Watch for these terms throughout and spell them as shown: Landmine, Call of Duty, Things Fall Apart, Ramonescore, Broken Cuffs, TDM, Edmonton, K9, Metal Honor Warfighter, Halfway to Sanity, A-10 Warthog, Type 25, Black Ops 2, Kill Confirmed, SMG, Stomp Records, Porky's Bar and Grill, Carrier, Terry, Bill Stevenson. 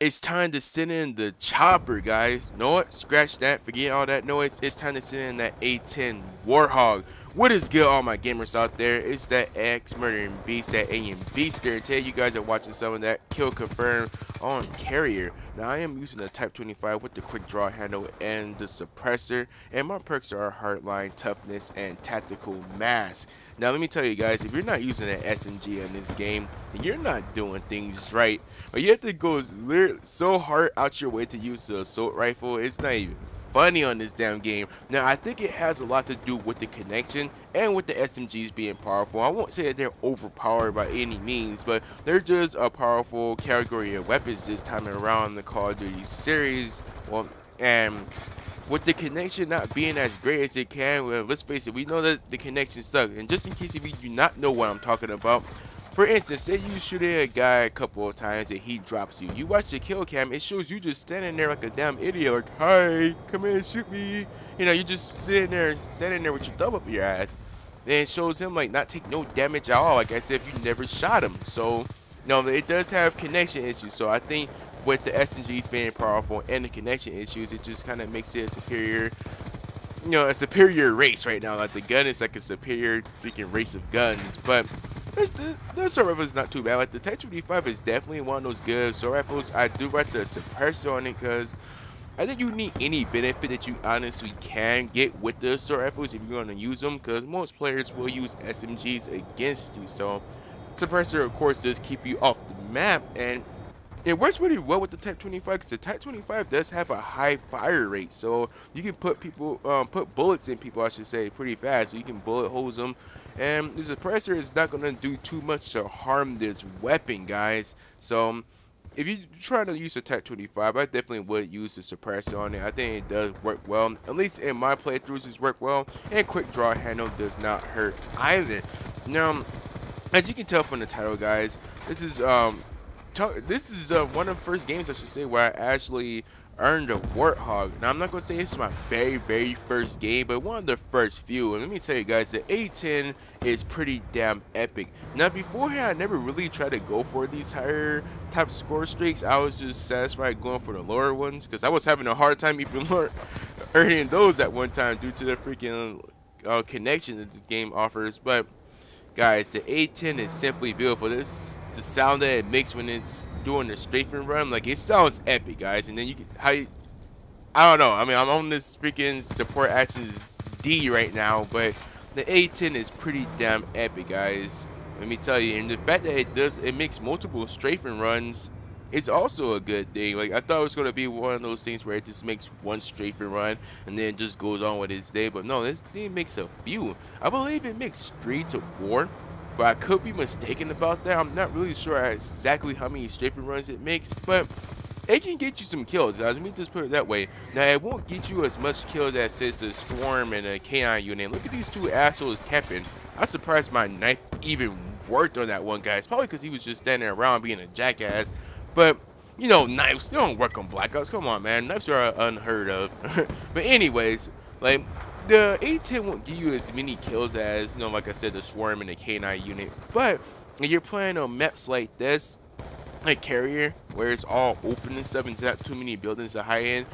It's time to send in the chopper, guys. You know what? Scratch that. Forget all that noise. It's time to send in that A-10 Warthog. What is good, all my gamers out there? It's that X murdering beast, that alien beast there. Today, you guys are watching some of that Kill Confirmed on Carrier. Now, I am using the Type 25 with the quick draw handle and the suppressor, and my perks are hardline, toughness, and tactical mass. Now, let me tell you guys, if you're not using an SMG in this game, then you're not doing things right. But you have to go so hard out your way to use the assault rifle. It's not even funny on this damn game. Now, I think it has a lot to do with the connection and with the SMGs being powerful. I won't say that they're overpowered by any means, but they're just a powerful category of weapons this time around the Call of Duty series. Well, and with the connection not being as great as it can, well, let's face it, we know that the connection sucks. And just in case if you do not know what I'm talking about, for instance, say you shoot at a guy a couple of times and he drops you. You watch the kill cam, it shows you just standing there like a damn idiot, like, hi, come in, shoot me. You know, you just standing there with your thumb up your ass. Then it shows him, like, not take no damage at all. Like I said, if you never shot him. So, no, it does have connection issues. So I think with the SMGs being powerful and the connection issues, it just kind of makes it a superior, you know, a superior race right now. Like, the gun is like a superior freaking race of guns. But the assault rifle is not too bad. Like, the Type 25 is definitely one of those good assault rifles. I do like the suppressor on it because I think you need any benefit that you honestly can get with the assault rifles if you're going to use them, because most players will use SMGs against you. So suppressor, of course, does keep you off the map, and it works really well with the Type 25 because the Type 25 does have a high fire rate, so you can put people, put bullets in people, I should say, pretty fast. So you can bullet holes them. And the suppressor is not going to do too much to harm this weapon, guys. So if you're trying to use a Type 25, I definitely would use the suppressor on it. I think it does work well. At least in my playthroughs, it's worked well. And quick draw handle does not hurt either. Now, as you can tell from the title, guys, this is one of the first games, I should say, where I actually earned a Warthog. Now, I'm not gonna say it's my very, very first game, but one of the first few. And let me tell you guys, the A-10 is pretty damn epic. Now, beforehand, I never really tried to go for these higher type score streaks. I was just satisfied going for the lower ones because I was having a hard time even more earning those at one time due to the freaking connection that the game offers. But guys, the A-10 is simply beautiful. This the sound that it makes when it's doing the strafing run, like, it sounds epic, guys. And then you can, I don't know. I mean, I'm on this freaking support actions D right now, but the A-10 is pretty damn epic, guys. Let me tell you, and the fact that it makes multiple strafing runs, it's also a good thing. Like, I thought it was gonna be one of those things where it just makes one strafing run and then just goes on with its day, but no, this thing makes a few. I believe it makes 3 to 4, but I could be mistaken about that. I'm not really sure exactly how many strafing runs it makes, but it can get you some kills, guys. Let me just put it that way. Now, it won't get you as much kills as, says, a Swarm and a K9 unit. Look at these two assholes camping. I'm surprised my knife even worked on that one, guys. Probably because he was just standing around being a jackass. But, you know, knives, they don't work on Black Ops. Come on, man. Knives are unheard of. But anyways, like, the A-10 won't give you as many kills as, you know, like I said, the Swarm and the K9 unit. But if you're playing on maps like this, like Carrier, where it's all open and stuff and there's not too many buildings at high end,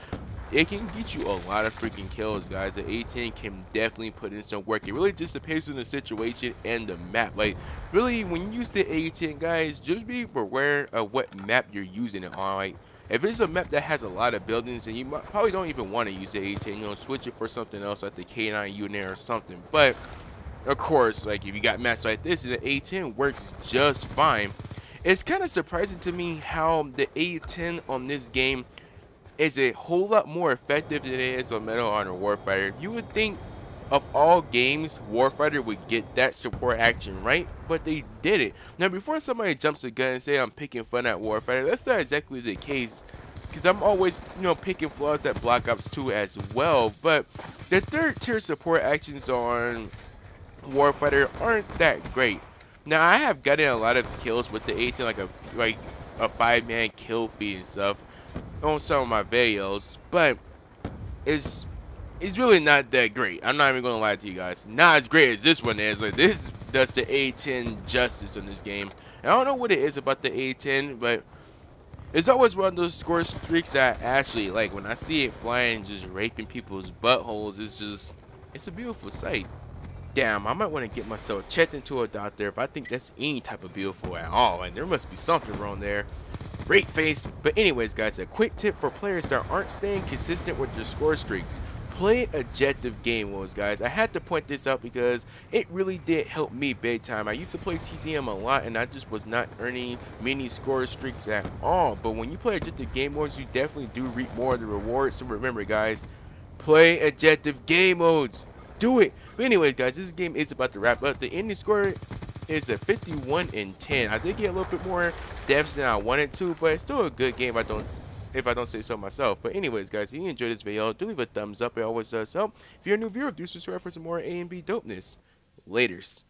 it can get you a lot of freaking kills, guys. The A-10 can definitely put in some work. It really just depends on the situation and the map. Like, really, when you use the A-10, guys, just be aware of what map you're using it on. Like, if it's a map that has a lot of buildings, then you probably don't even want to use the A-10. You know, switch it for something else, like the K9 unit or something. But, of course, like, if you got maps like this, the A-10 works just fine. It's kind of surprising to me how the A-10 on this game is a whole lot more effective than it is on Metal Honor Warfighter. You would think of all games, Warfighter would get that support action right, but they did it. Now, before somebody jumps the gun and say I'm picking fun at Warfighter, that's not exactly the case, because I'm always, you know, picking flaws at Black Ops 2 as well. But the third tier support actions on Warfighter aren't that great. Now, I have gotten a lot of kills with the A-10, like a 5-man kill feed and stuff on some of my videos, but it's really not that great. I'm not even gonna lie to you guys, not as great as this one is. Like, this does the A-10 justice in this game. And I don't know what it is about the A-10, but It's always one of those score streaks that I actually like. When I see it flying, just raping people's buttholes, it's a beautiful sight. Damn, I might want to get myself checked into a doctor if I think that's any type of beautiful at all, and there must be something wrong there. Great face. But anyways, guys, a quick tip for players that aren't staying consistent with their score streaks. Play objective game modes, guys. I had to point this out because it really did help me big time. I used to play TDM a lot and I just was not earning many score streaks at all. But when you play objective game modes, you definitely do reap more of the rewards. So remember, guys, play objective game modes. Do it. But anyways, guys, this game is about to wrap up. The ending score is a 51-10. I did get a little bit more deaths than I wanted to, but it's still a good game. If I don't say so myself. But anyways, guys, if you enjoyed this video, do leave a thumbs up. It always does help. If you're a new viewer, do subscribe for some more A and B dopeness. Laters.